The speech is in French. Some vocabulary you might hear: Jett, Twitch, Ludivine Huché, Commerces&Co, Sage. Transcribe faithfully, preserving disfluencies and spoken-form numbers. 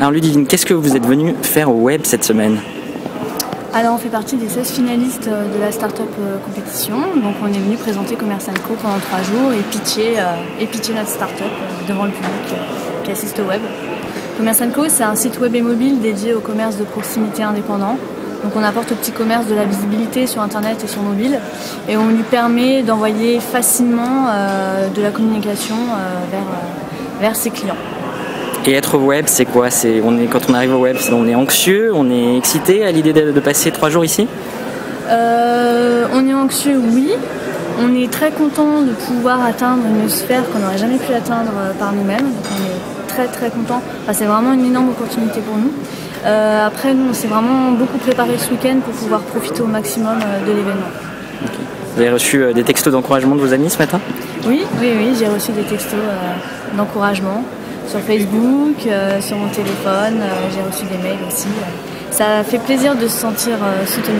Alors Ludivine, qu'est-ce que vous êtes venue faire au web cette semaine? Alors on fait partie des seize finalistes de la Startup Compétition, donc on est venu présenter Commerce and Co pendant trois jours et pitcher, et pitcher notre startup devant le public qui assiste au web. Commerce and Co, c'est un site web et mobile dédié au commerce de proximité indépendant. Donc on apporte au petit commerce de la visibilité sur internet et sur mobile et on lui permet d'envoyer facilement euh, de la communication euh, vers, euh, vers ses clients. Et être au web, c'est quoi? C'est, on est, quand on arrive au web, on est anxieux, on est excité à l'idée de, de passer trois jours ici? euh, On est anxieux, oui. On est très content de pouvoir atteindre une sphère qu'on n'aurait jamais pu atteindre par nous-mêmes. On est très très content. Enfin, c'est vraiment une énorme opportunité pour nous. Euh, après, nous, on s'est vraiment beaucoup préparé ce week-end pour pouvoir profiter au maximum euh, de l'événement. Okay. Vous avez reçu euh, des textos d'encouragement de vos amis ce matin? Oui, oui, oui, j'ai reçu des textos euh, d'encouragement sur Facebook, euh, sur mon téléphone, euh, j'ai reçu des mails aussi. Euh. Ça fait plaisir de se sentir euh, soutenu.